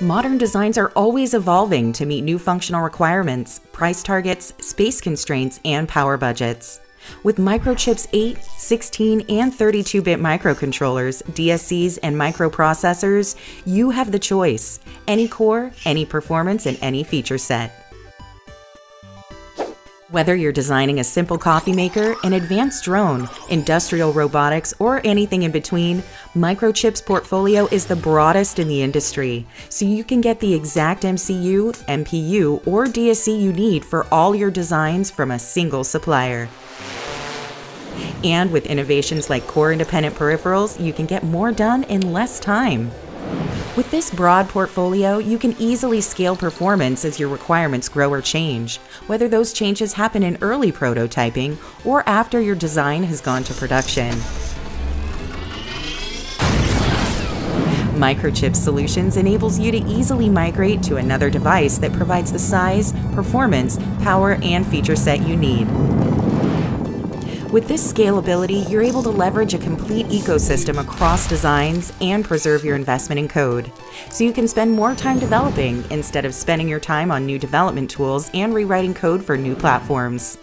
Modern designs are always evolving to meet new functional requirements, price targets, space constraints, and power budgets. With Microchip's 8, 16, and 32-bit microcontrollers, DSCs, and microprocessors, you have the choice. Any core, any performance, and any feature set. Whether you're designing a simple coffee maker, an advanced drone, industrial robotics, or anything in between, Microchip's portfolio is the broadest in the industry, so you can get the exact MCU, MPU, or DSC you need for all your designs from a single supplier. And with innovations like core-independent peripherals, you can get more done in less time. With this broad portfolio, you can easily scale performance as your requirements grow or change, whether those changes happen in early prototyping or after your design has gone to production. Microchip Solutions enables you to easily migrate to another device that provides the size, performance, power, and feature set you need. With this scalability, you're able to leverage a complete ecosystem across designs and preserve your investment in code, so you can spend more time developing instead of spending your time on new development tools and rewriting code for new platforms.